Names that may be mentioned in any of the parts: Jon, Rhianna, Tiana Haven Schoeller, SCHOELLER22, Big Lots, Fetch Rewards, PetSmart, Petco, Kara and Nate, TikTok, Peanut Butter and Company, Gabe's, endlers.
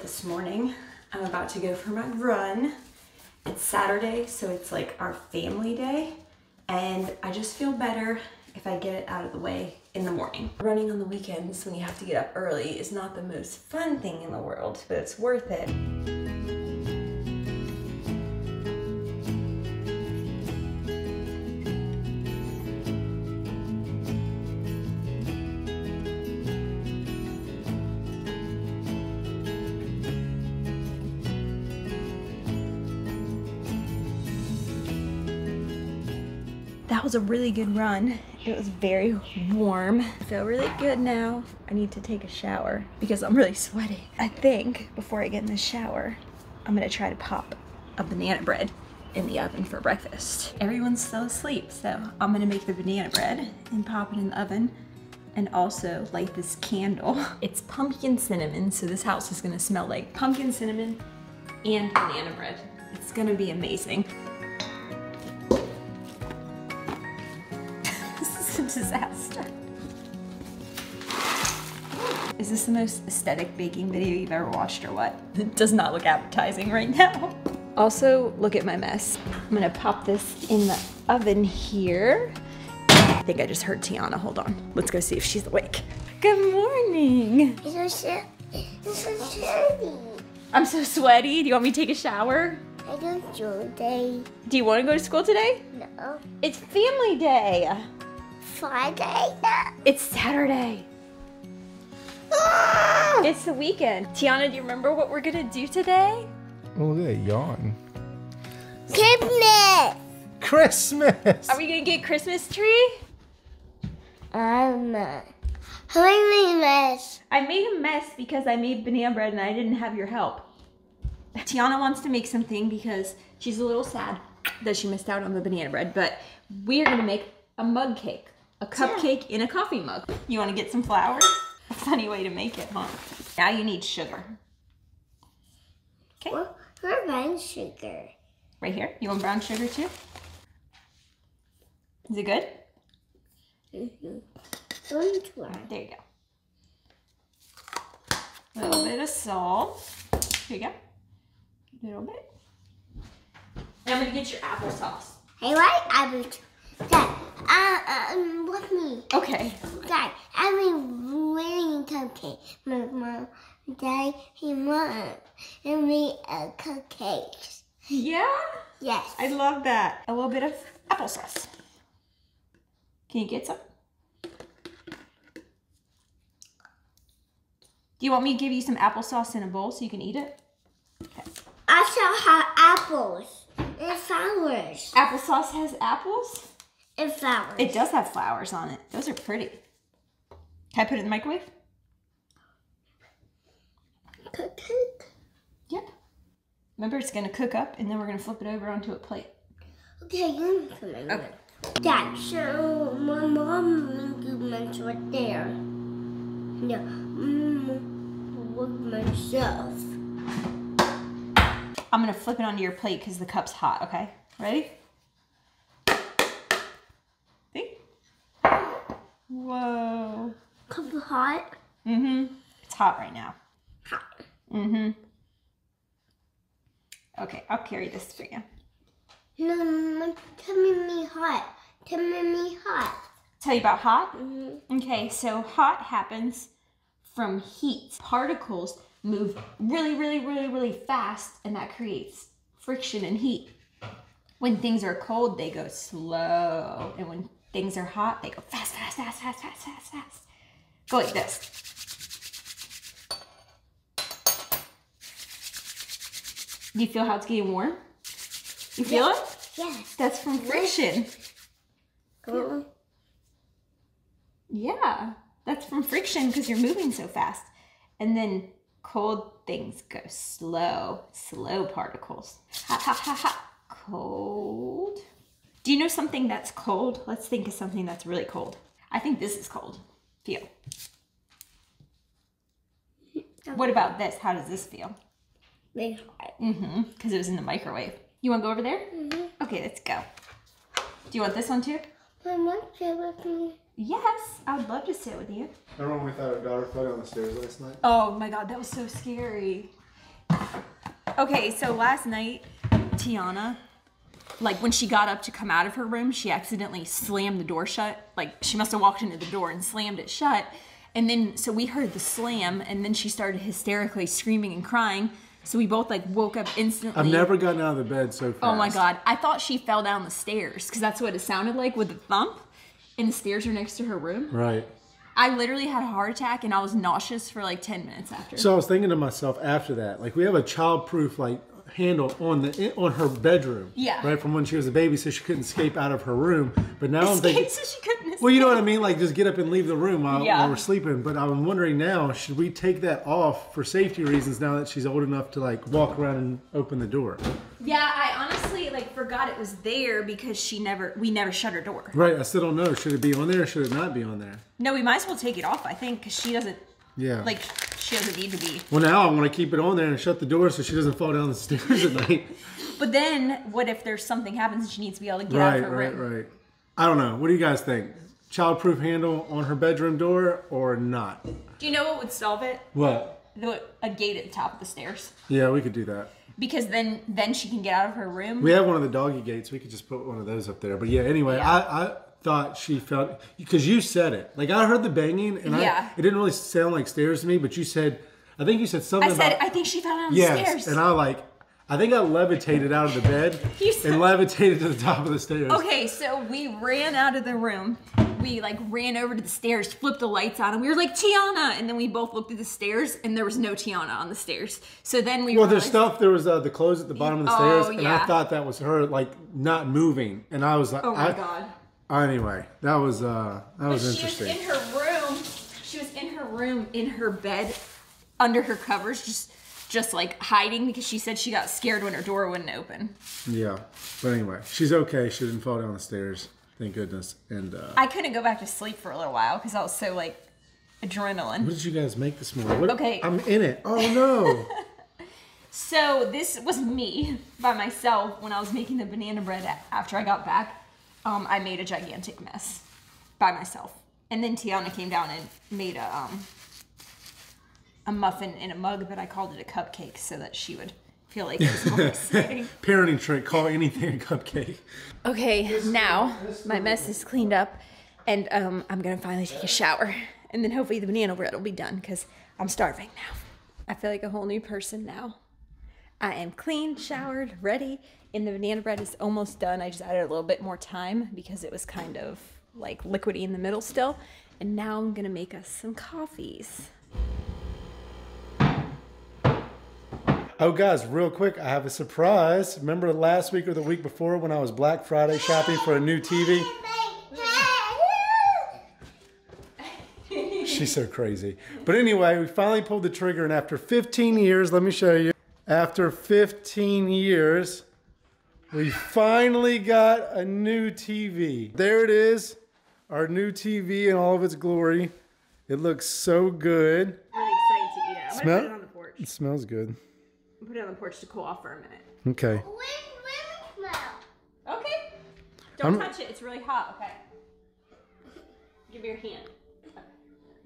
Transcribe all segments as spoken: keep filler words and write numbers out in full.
This morning, I'm about to go for my run. It's Saturday, so it's like our family day, and I just feel better if I get it out of the way in the morning. Running on the weekends when you have to get up early is not the most fun thing in the world, but it's worth it. That was a really good run. It was very warm. I feel really good now. I need to take a shower because I'm really sweaty. I think before I get in the shower, I'm gonna try to pop a banana bread in the oven for breakfast. Everyone's still asleep, so I'm gonna make the banana bread and pop it in the oven and also light this candle. It's pumpkin cinnamon, so this house is gonna smell like pumpkin cinnamon and banana bread. It's gonna be amazing. Disaster. Is this the most aesthetic baking video you've ever watched or what? It does not look appetizing right now. Also, look at my mess. I'm gonna pop this in the oven here. I think I just heard Tiana, hold on. Let's go see if she's awake. Good morning. You're so, you're so sweaty. I'm so sweaty, do you want me to take a shower? I go to school today. Do you wanna go to school today? No. It's family day. Friday? It's Saturday. Ah! It's the weekend. Tiana, do you remember what we're gonna do today? Oh, that yawn. Christmas! Christmas! Are we gonna get a Christmas tree? Um, how I made a mess. I made a mess because I made banana bread and I didn't have your help. Tiana wants to make something because she's a little sad that she missed out on the banana bread, but we're gonna make a mug cake. A cupcake in a coffee mug. You want to get some flour? A funny way to make it, huh? Now you need sugar. Okay. Well, brown sugar. Right here? You want brown sugar too? Is it good? Mm-hmm. There you go. A little bit of salt. Here you go. A little bit. And I'm going to get your applesauce. I like applesauce. Dad, uh, um, with me. Okay. Dad, I'm a winning cupcake. My mom, Dad, he mom, and we uh, cupcakes. Yeah? Yes. I love that. A little bit of applesauce. Can you get some? Do you want me to give you some applesauce in a bowl so you can eat it? Okay. I shall have apples and flowers. Applesauce has apples? And flowers. It does have flowers on it. Those are pretty. Can I put it in the microwave? Cook cake? Yep. Remember, it's going to cook up, and then we're going to flip it over onto a plate. Okay, you can put it in. Okay. Dad, so my mom makes right there. No, I'm with myself. I'm going to flip it onto your plate because the cup's hot, okay? Ready? Whoa. Cup of hot? Mm-hmm. It's hot right now. Hot. Mm-hmm. Okay, I'll carry this for you. No, tell me hot. Tell me hot. Tell you about hot? Mm-hmm. Okay, so hot happens from heat. Particles move really, really, really, really fast, and that creates friction and heat. When things are cold, they go slow, and when things are hot, they go fast, fast, fast, fast, fast, fast, fast. Go like this. Do you feel how it's getting warm? You feel yes. it? Yes. That's from friction. Cool. Yeah, that's from friction because you're moving so fast. And then cold things go slow, slow particles. Hot, hot, hot, hot. Cold. Do you know something that's cold? Let's think of something that's really cold. I think this is cold. Feel. What about this? How does this feel? Really hot. Mm-hmm. Because it was in the microwave. You want to go over there? Mm-hmm. Okay, let's go. Do you want this one too? I want to sit with me. Yes, I would love to sit with you. Remember when we thought our daughter fell down the stairs last night? Oh my God, that was so scary. Okay, so last night, Tiana, like when she got up to come out of her room, she accidentally slammed the door shut. Like she must have walked into the door and slammed it shut. And then, so we heard the slam and then she started hysterically screaming and crying. So we both like woke up instantly. I've never gotten out of the bed so fast. Oh my God. I thought she fell down the stairs because that's what it sounded like with the thump. And the stairs are next to her room. Right. I literally had a heart attack and I was nauseous for like ten minutes after. So I was thinking to myself after that, like we have a child-proof like handle on the on her bedroom. Yeah. Right, from when she was a baby so she couldn't escape out of her room. But now escape I'm thinking, so she couldn't escape. Well, you know what I mean? Like just get up and leave the room while, yeah. while we're sleeping. But I'm wondering now, should we take that off for safety reasons now that she's old enough to like walk around and open the door? Yeah, I honestly like forgot it was there because she never, we never shut her door. Right, I still don't know. Should it be on there or should it not be on there? No, we might as well take it off, I think, because she doesn't, yeah, like she doesn't need to be. Well, now I want to keep it on there and shut the door so she doesn't fall down the stairs at night. But then, what if there's something happens and she needs to be able to get right, out of her right, room? Right, right, right. I don't know. What do you guys think? Childproof handle on her bedroom door or not? Do you know what would solve it? What? The, a gate at the top of the stairs. Yeah, we could do that. Because then then she can get out of her room. We have one of the doggy gates. We could just put one of those up there. But yeah, anyway, yeah. I, I thought she felt... Because you said it. Like, I heard the banging, and yeah. I, it didn't really sound like stairs to me, but you said... I think you said something I said, about, I think she fell down yes, the stairs. And I, like... I think I levitated out of the bed said, and levitated to the top of the stairs. Okay, so we ran out of the room. We like ran over to the stairs, flipped the lights on, and we were like, Tiana! And then we both looked at the stairs, and there was no Tiana on the stairs. So then we Well, realized, there's stuff, there was uh, the clothes at the bottom of the oh, stairs, and yeah. I thought that was her, like, not moving. And I was like, oh my I, God. Anyway, that was, uh, that but was interesting. She was in her room, she was in her room, in her bed, under her covers, just... just like hiding because she said she got scared when her door wouldn't open. Yeah, but anyway, she's okay. She didn't fall down the stairs, thank goodness. And uh, I couldn't go back to sleep for a little while because I was so like adrenaline. What did you guys make this morning? What, okay, I'm in it. Oh no. So this was me by myself when I was making the banana bread after I got back. Um, I made a gigantic mess by myself, and then Tiana came down and made a. Um, a muffin in a mug, but I called it a cupcake so that she would feel like it was more exciting. Parenting trick, call anything a cupcake. Okay, this now this my mess is cleaned up and um, I'm gonna finally take a shower and then hopefully the banana bread will be done because I'm starving now. I feel like a whole new person now. I am clean, showered, ready, and the banana bread is almost done. I just added a little bit more time because it was kind of like liquidy in the middle still. And now I'm gonna make us some coffees. Oh guys, real quick, I have a surprise. Remember last week or the week before when I was Black Friday shopping for a new T V? She's so crazy. But anyway, we finally pulled the trigger and after fifteen years, let me show you. After fifteen years, we finally got a new T V. There it is, our new T V in all of its glory. It looks so good. I'm excited to eat it. I'm gonna put it on the porch. It smells good. Put it on the porch to cool off for a minute. Okay. Okay. Don't I'm, touch it. It's really hot. Okay. Give me your hand.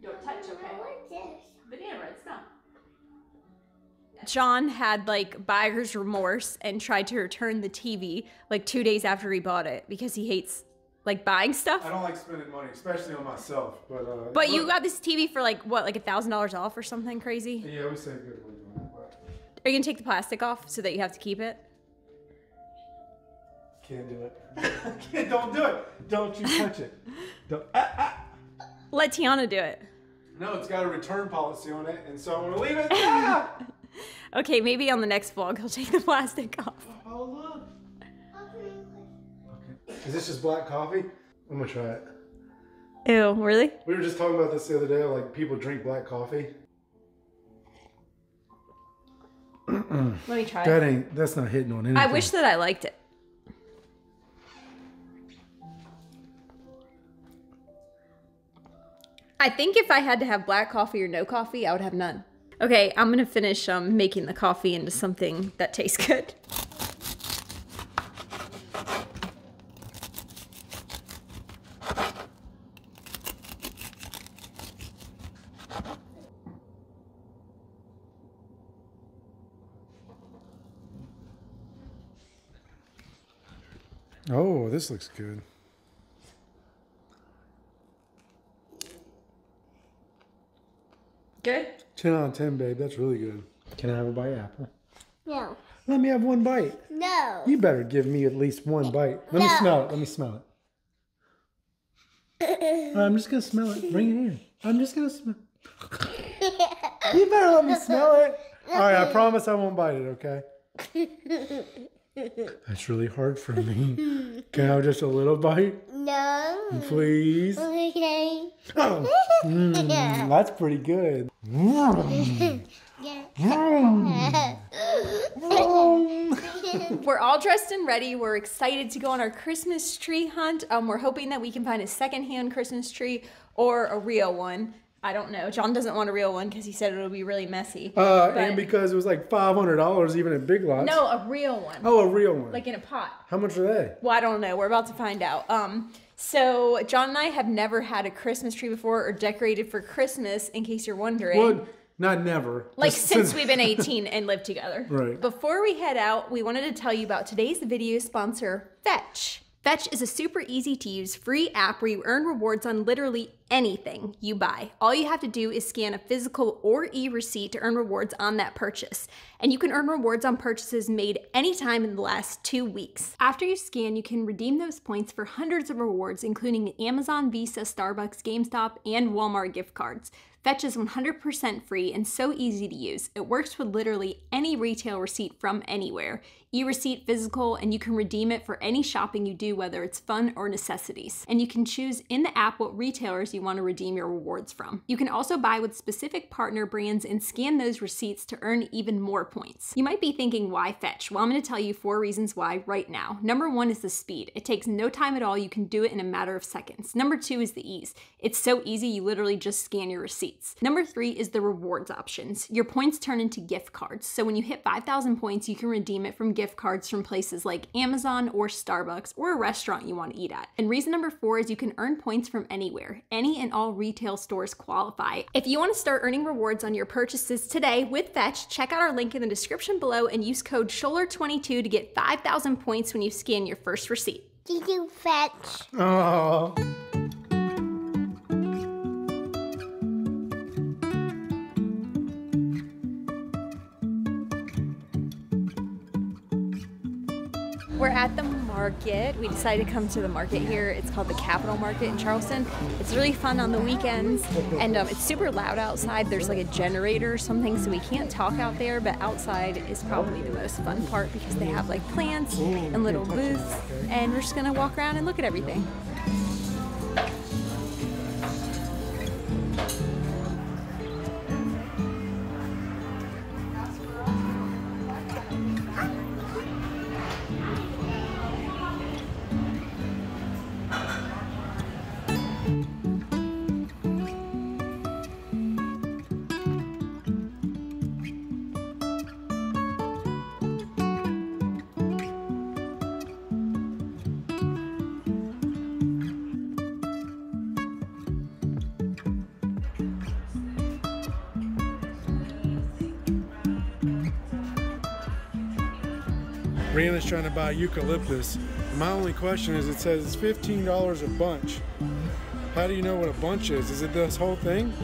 Don't touch. Okay. Banana bread. Smell. John had like buyer's remorse and tried to return the T V like two days after he bought it because he hates like buying stuff. I don't like spending money, especially on myself. But uh, but you got this T V for like what, like a thousand dollars off or something crazy? Yeah, we saved good money. Are you gonna take the plastic off so that you have to keep it? Can't do it. Don't do it. Don't you touch it. Don't, ah, ah. Let Tiana do it. No, it's got a return policy on it, and so I'm gonna leave it. Ah! Okay, maybe on the next vlog he'll take the plastic off. Oh look. Okay. Is this just black coffee? I'm gonna try it. Ew, really? We were just talking about this the other day. Like people drink black coffee. Let me try that it. Ain't, that's not hitting on anything. I wish that I liked it. I think if I had to have black coffee or no coffee, I would have none. Okay, I'm gonna finish um, making the coffee into something that tastes good. Oh, this looks good. Good? ten out of ten, babe. That's really good. Can I have a bite, Apple? No. Let me have one bite. No. You better give me at least one bite. Let no. me smell it. Let me smell it. I'm just going to smell it. Bring it here. I'm just going to smell it. You better let me smell it. All right, I promise I won't bite it, okay? That's really hard for me. Can I have just a little bite? No. Please? Okay. Oh. Mm, yeah. That's pretty good. Mm. Yeah. Mm. Mm. We're all dressed and ready. We're excited to go on our Christmas tree hunt. Um, we're hoping that we can find a secondhand Christmas tree or a real one. I don't know. John doesn't want a real one because he said it'll be really messy. Uh, but... And because it was like five hundred dollars even at Big Lots. No, a real one. Oh, a real one. Like in a pot. How much are they? Well, I don't know. We're about to find out. Um, so John and I have never had a Christmas tree before or decorated for Christmas, in case you're wondering. Well, not never. Like since we've been eighteen and lived together. Right. Before we head out, we wanted to tell you about today's video sponsor, Fetch. Fetch is a super easy to use free app where you earn rewards on literally anything you buy. All you have to do is scan a physical or e-receipt to earn rewards on that purchase. And you can earn rewards on purchases made anytime in the last two weeks. After you scan, you can redeem those points for hundreds of rewards, including Amazon, Visa, Starbucks, GameStop, and Walmart gift cards. Fetch is one hundred percent free and so easy to use. It works with literally any retail receipt from anywhere. E-receipt, physical, and you can redeem it for any shopping you do, whether it's fun or necessities. And you can choose in the app what retailers you want to redeem your rewards from. You can also buy with specific partner brands and scan those receipts to earn even more points. You might be thinking, why Fetch? Well, I'm going to tell you four reasons why right now. Number one is the speed. It takes no time at all. You can do it in a matter of seconds. Number two is the ease. It's so easy, you literally just scan your receipt. Number three is the rewards options. Your points turn into gift cards. So when you hit five thousand points, you can redeem it from gift cards from places like Amazon or Starbucks or a restaurant you want to eat at. And reason number four is you can earn points from anywhere. Any and all retail stores qualify. If you want to start earning rewards on your purchases today with Fetch, check out our link in the description below and use code schoeller twenty-two to get five thousand points when you scan your first receipt. Did you Fetch? Oh. We're at the market. We decided to come to the market here. It's called the Capital Market in Charleston. It's really fun on the weekends, and um, it's super loud outside. There's like a generator or something, so we can't talk out there, but outside is probably the most fun part because they have like plants and little booths, and we're just gonna walk around and look at everything. Brianna's trying to buy eucalyptus. My only question is, it says it's fifteen dollars a bunch. How do you know what a bunch is? Is it this whole thing?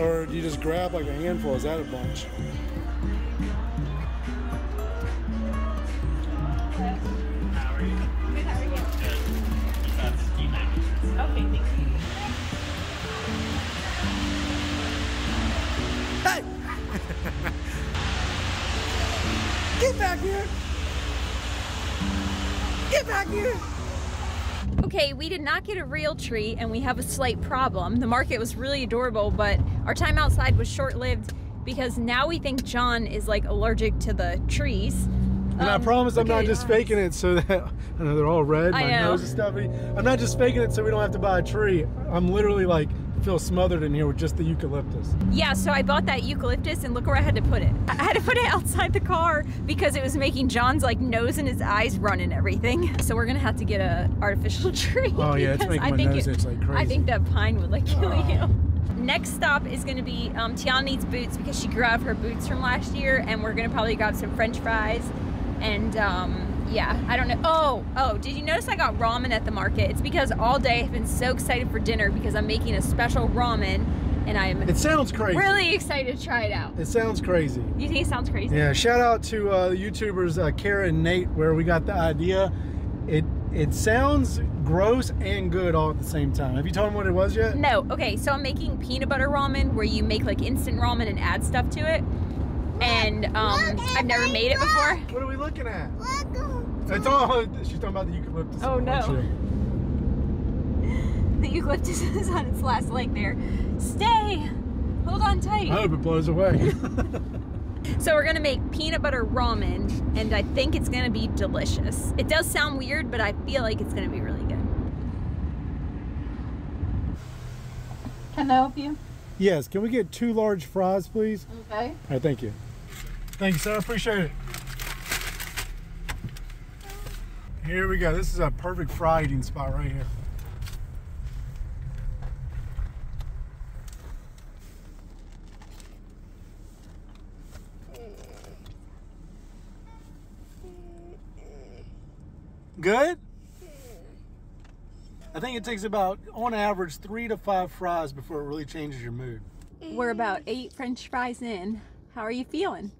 Or do you just grab like a handful? Is that a bunch? How are you? Good, how are you? Good. Okay, thank you. Hey! Get back here! Get back here! Okay, we did not get a real tree and we have a slight problem. The market was really adorable, but our time outside was short-lived because now we think John is like allergic to the trees. And um, I promise I'm not just eyes. faking it so that, I know they're all red, my I know. nose is stuffy. I'm not just faking it so we don't have to buy a tree. I'm literally like feel smothered in here with just the eucalyptus. Yeah, so I bought that eucalyptus and look where I had to put it. I had to put it outside the car because it was making John's like nose and his eyes run and everything. So we're gonna have to get a artificial tree. Oh yeah, it's making my nose itch like crazy. I think that pine would like kill oh. you. Next stop is gonna be, um, Tiana needs boots because she grabbed her boots from last year, and we're gonna probably grab some french fries and um, yeah, I don't know. Oh, oh, did you notice I got ramen at the market? It's because all day I've been so excited for dinner because I'm making a special ramen and I'm It sounds crazy. Really excited to try it out. It sounds crazy. You think it sounds crazy? Yeah, shout out to uh, the YouTubers uh, Kara and Nate where we got the idea. It It sounds gross and good all at the same time. Have you told them what it was yet? No. Okay, so I'm making peanut butter ramen where you make like instant ramen and add stuff to it. And um, I've never made it before. What are we looking at? It's all, she's talking about the eucalyptus. Oh no. The eucalyptus is on its last leg there. Stay. Hold on tight. I hope it blows away. So we're gonna make peanut butter ramen, and I think it's gonna be delicious. It does sound weird, but I feel like it's gonna be really good. Can I help you? Yes, can we get two large fries, please? Okay. All right, thank you. Thank you, sir, appreciate it. Here we go, this is a perfect fry eating spot right here. Good? I think it takes about, on average, three to five fries before it really changes your mood. We're about eight French fries in. How are you feeling?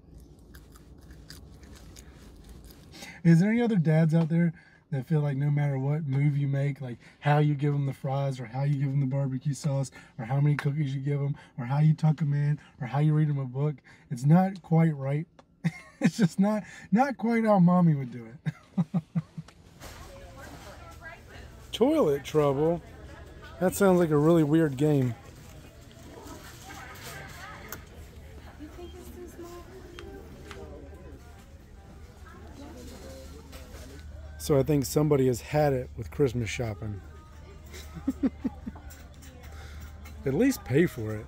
Is there any other dads out there that feel like no matter what move you make, like how you give them the fries or how you give them the barbecue sauce or how many cookies you give them or how you tuck them in or how you read them a book, it's not quite right. It's just not, not quite how mommy would do it. Toilet trouble? That sounds like a really weird game. You think it's too small? So I think somebody has had it with Christmas shopping. At least pay for it.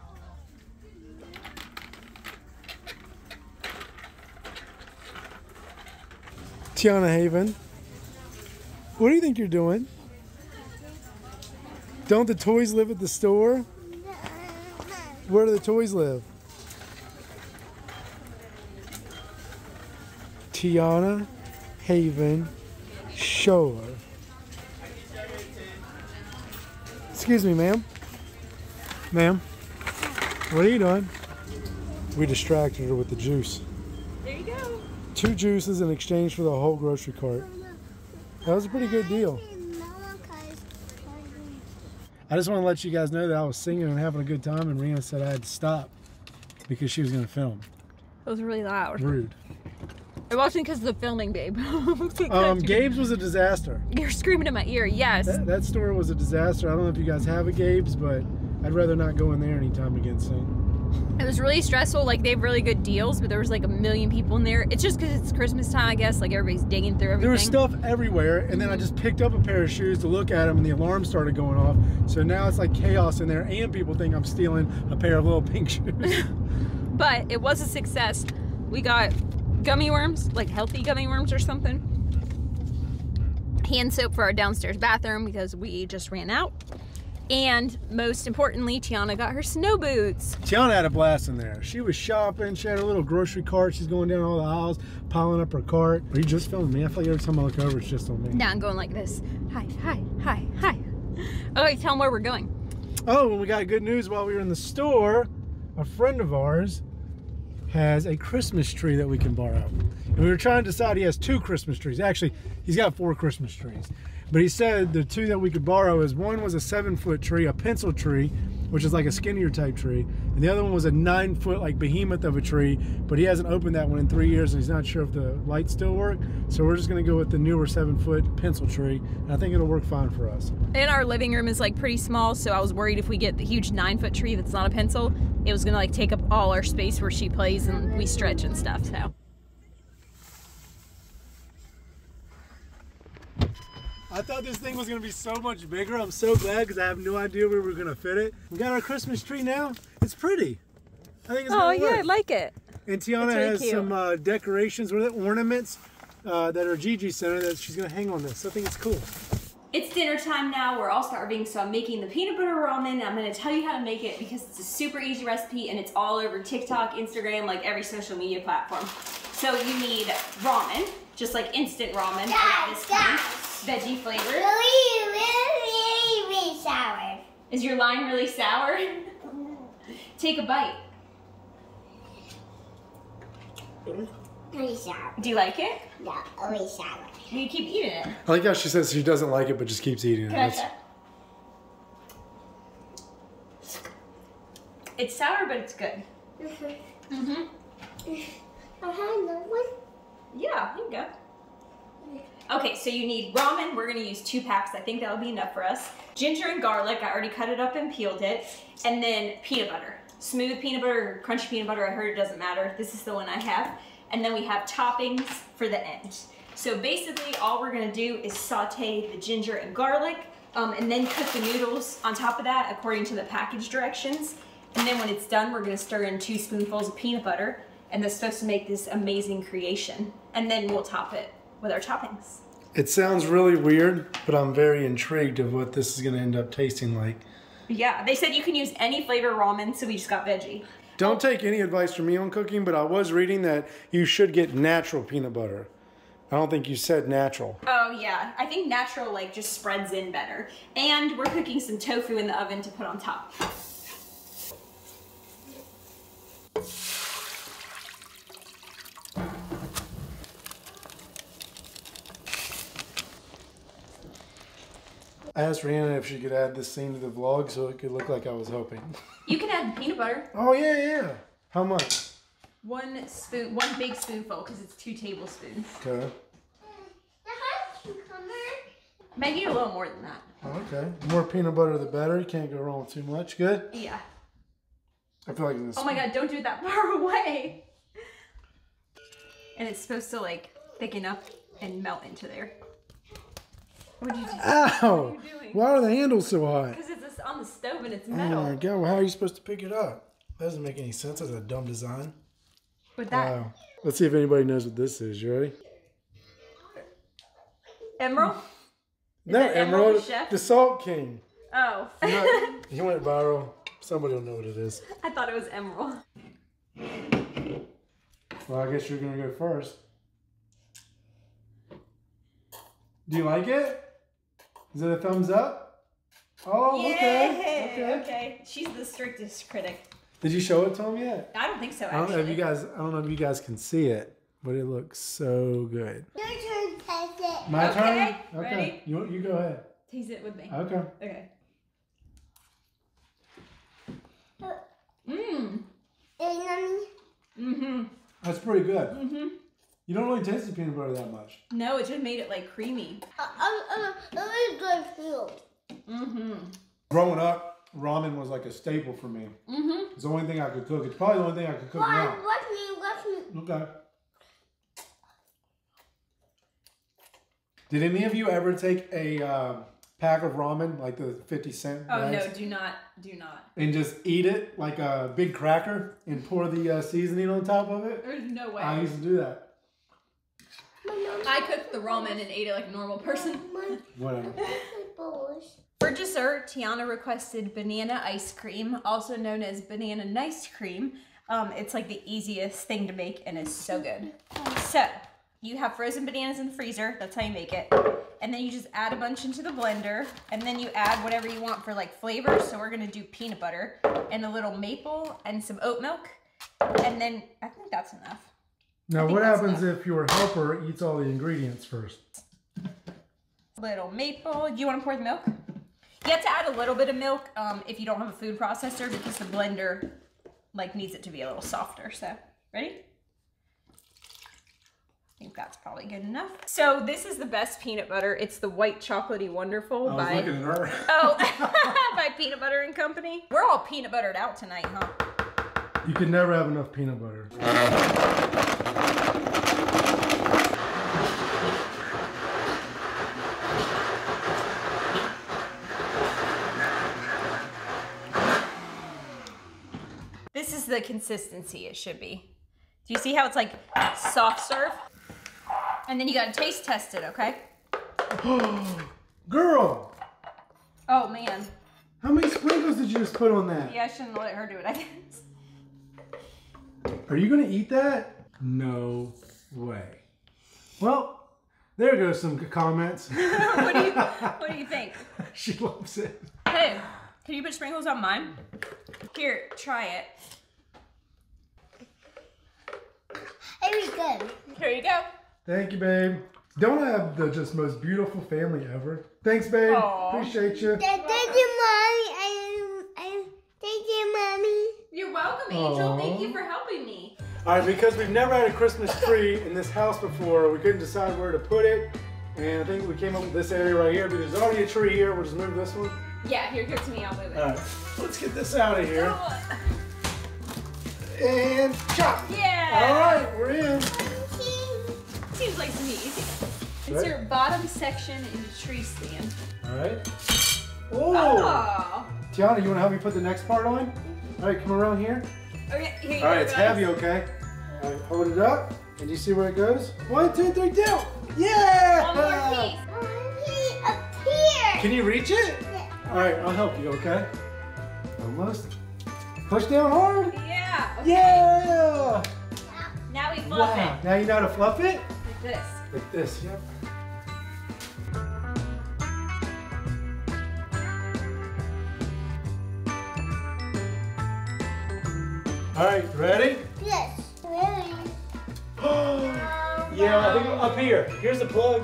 Tiana Haven, what do you think you're doing? Don't the toys live at the store? Where do the toys live? Tiana Haven Schoeller. Excuse me, ma'am. Ma'am, what are you doing? We distracted her with the juice. There you go. Two juices in exchange for the whole grocery cart. That was a pretty good deal. I just want to let you guys know that I was singing and having a good time, and Rena said I had to stop because she was going to film. It was really loud. Rude. It wasn't because of the filming, babe. um, Gabe's was a disaster. You're screaming in my ear, yes. That, that store was a disaster. I don't know if you guys have a Gabe's, but I'd rather not go in there anytime again soon. It was really stressful. Like, they have really good deals, but there was like a million people in there. It's just because it's Christmas time, I guess. Like, everybody's digging through everything. There was stuff everywhere, and then I just picked up a pair of shoes to look at them, and the alarm started going off. So now it's like chaos in there, and people think I'm stealing a pair of little pink shoes. But it was a success. We got gummy worms, like healthy gummy worms or something. Hand soap for our downstairs bathroom because we just ran out. And most importantly, Tiana got her snow boots. Tiana had a blast in there. She was shopping. She had her little grocery cart. She's going down all the aisles, piling up her cart. Are you just filming me? I feel like every time I look over, it's just on me. Now I'm going like this. Hi, hi, hi, hi. Okay, tell them where we're going. Oh, and we got good news while we were in the store. A friend of ours has a Christmas tree that we can borrow. And we were trying to decide, he has two Christmas trees. Actually, he's got four Christmas trees. But he said the two that we could borrow is one was a seven foot tree, a pencil tree, which is like a skinnier type tree. And the other one was a nine foot like behemoth of a tree, but he hasn't opened that one in three years and he's not sure if the lights still work. So we're just gonna go with the newer seven foot pencil tree. And I think it'll work fine for us. And our living room is like pretty small. So I was worried if we get the huge nine foot tree that's not a pencil, it was gonna like take up all our space where she plays and we stretch and stuff, so. I thought this thing was gonna be so much bigger. I'm so glad because I have no idea where we were gonna fit it. We got our Christmas tree now. It's pretty. I think it's oh gonna yeah, work. I like it. And Tiana really has cute. some uh, decorations with it, ornaments uh, that are Gigi sent her that she's gonna hang on this. I think it's cool. It's dinner time now. We're all starving, so I'm making the peanut butter ramen, and I'm gonna tell you how to make it because it's a super easy recipe and it's all over TikTok, Instagram, like every social media platform. So you need ramen, just like instant ramen. Dad, this Dad. Veggie flavor. Really, really, really sour. Is your line really sour? Take a bite. Mm. Really sour. Do you like it? No, really sour. You keep eating it. I like how she says she doesn't like it, but just keeps eating it. Gotcha. It's sour, but it's good. Mm-hmm. Mm-hmm. I'll have another one. Yeah, here you go. Okay, so you need ramen. We're gonna use two packs. I think that'll be enough for us. Ginger and garlic. I already cut it up and peeled it. And then peanut butter. Smooth peanut butter or crunchy peanut butter. I heard it doesn't matter. This is the one I have. And then we have toppings for the end. So basically all we're gonna do is saute the ginger and garlic um, and then cook the noodles on top of that according to the package directions. And then when it's done, we're gonna stir in two spoonfuls of peanut butter, and that's supposed to make this amazing creation. And then we'll top it with our toppings. It sounds really weird, but I'm very intrigued of what this is gonna end up tasting like. Yeah, they said you can use any flavor ramen, so we just got veggie. Don't take any advice from me on cooking, but I was reading that you should get natural peanut butter. I don't think you said natural. Oh yeah, I think natural like just spreads in better. And we're cooking some tofu in the oven to put on top. I asked Rihanna if she could add this scene to the vlog so it could look like I was hoping. You can add peanut butter. Oh yeah, yeah. How much? One spoon, one big spoonful, because it's two tablespoons. Okay. Maybe a little more than that. Oh, okay. The more peanut butter, the better. You can't go wrong with too much. Good? Yeah. I feel like this. Oh my god, don't do it that far away. And it's supposed to like thicken up and melt into there. What did you do? Ow! What are you doing? Why are the handles so hot? Because it's on the stove and it's metal. Oh my god, well, how are you supposed to pick it up? That doesn't make any sense. That's a dumb design. With that. Wow. Let's see if anybody knows what this is. You ready? Emerald? No, Emerald. Emerald the Salt King. Oh. Not, he went viral. Somebody will know what it is. I thought it was Emerald. Well, I guess you're going to go first. Do you like it? Is it a thumbs up? Oh, yay. Okay. Okay. Okay. She's the strictest critic. Did you show it to him yet? I don't think so, actually. I don't know if you guys, I don't know if you guys can see it, but it looks so good. Your turn, taste it. My okay. turn? Okay. Ready? You, you go ahead. Taste it with me. Okay. Okay. Mmm. Mm-hmm. That's pretty good. Mm-hmm. You don't really taste the peanut butter that much. No, it just made it like creamy. I'm really good too. Mm-hmm. Growing up, ramen was like a staple for me. Mm-hmm. It's the only thing I could cook. It's probably the only thing I could cook Why, now. Let me, let me. Okay. Did any of you ever take a uh, pack of ramen, like the fifty cent bags? Oh no, do not, do not. And just eat it like a big cracker and pour the uh, seasoning on top of it? There's no way. I used to do that. I cooked the ramen and ate it like a normal person. Whatever. For dessert, Tiana requested banana ice cream, also known as banana nice cream. Um, it's like the easiest thing to make and it's so good. So, you have frozen bananas in the freezer, that's how you make it. And then you just add a bunch into the blender, and then you add whatever you want for like flavor. So we're gonna do peanut butter and a little maple and some oat milk. And then, I think that's enough. Now what happens enough. if your helper eats all the ingredients first? Little maple, do you wanna pour the milk? You have to add a little bit of milk um, if you don't have a food processor because the blender like needs it to be a little softer. So, ready? I think that's probably good enough. So this is the best peanut butter. It's the White Chocolatey Wonderful I was by, looking at her. Oh, by Peanut Butter and Company. We're all peanut buttered out tonight, huh? You can never have enough peanut butter. is the consistency it should be. Do you see how it's like soft serve? And then you gotta taste test it, okay? Girl! Oh man. How many sprinkles did you just put on that? Yeah, I shouldn't let her do it, I guess. Are you gonna eat that? No way. Well, there goes some comments. What do you, what do you think? She loves it. Hey, can you put sprinkles on mine? Here, try it. It was good. Here you go. Thank you, babe. Don't I have the just most beautiful family ever? Thanks, babe. Aww. Appreciate you. Thank you, Mommy. I, I, thank you, Mommy. You're welcome, Angel. Aww. Thank you for helping me. All right, because we've never had a Christmas tree in this house before, we couldn't decide where to put it, and I think we came up with this area right here, but there's already a tree here. We'll just move this one. Yeah, here, give it to me. I'll move it. All right, let's get this out of here. And chop. Yeah. All right, we're in. Seems like to me easy. It's right. Your bottom section in the tree stand. All right. Oh. Oh. Tiana, you want to help me put the next part on? Mm-hmm. All right, come around here. Okay, here you All right, it's heavy, okay? All right, hold it up, and you see where it goes? One, two, three, two! Yeah! One more piece. One piece up here. Can you reach it? Yeah. All right, I'll help you, okay? Almost. Push down hard. Yeah. Okay. Yeah! Now we fluff wow. it. Now you know how to fluff it? Like this. Like this, yep. All right, ready? Yes, ready. Yeah, I think up here. Here's the plug.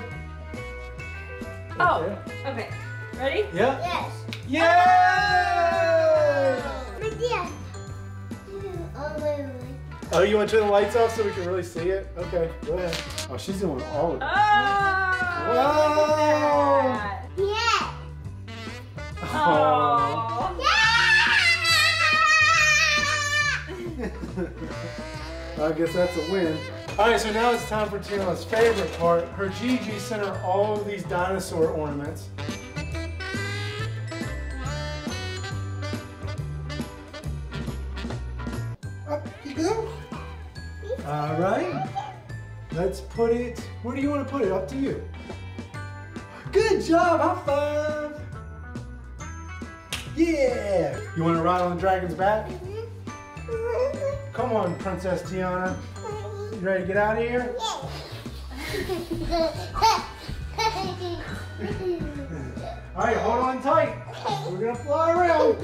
Right oh, there. Okay. Ready? Yeah. Yes. Yay! Yeah. Oh, you want to turn the lights off so we can really see it? Okay, go ahead. Oh, she's doing all of it. Oh! Wow! Yeah. Oh. Yeah. I guess that's a win. All right, so now it's time for Tiana's favorite part. Her Gigi sent her all of these dinosaur ornaments. Up you go. All right. Let's put it, where do you want to put it? Up to you. Good job, high five. Yeah. You want to ride on the dragon's back? Come on, Princess Tiana. You ready to get out of here? Yeah. All right, hold on tight. We're going to fly around.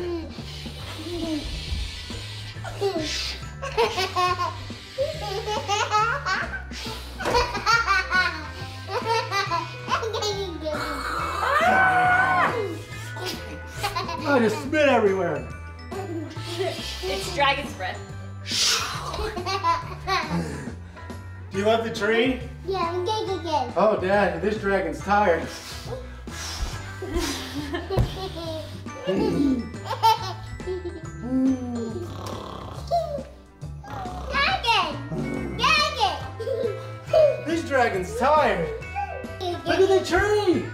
I just spit everywhere. It's dragon's breath. Do you love the tree? Yeah, I'm gonna get it. Oh, Dad, this dragon's tired. Dragon! Dragon! This dragon's tired. Look at the tree!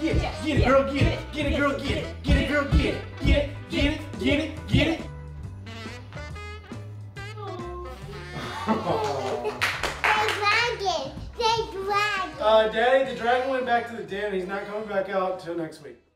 Get it, yes, get it, yes, girl, get, get it, it, get it, girl, get it, get it, girl, get it, get it, get it, get it, get it. The dragon, the dragon. Uh, Daddy, the dragon went back to the den. He's not coming back out till next week.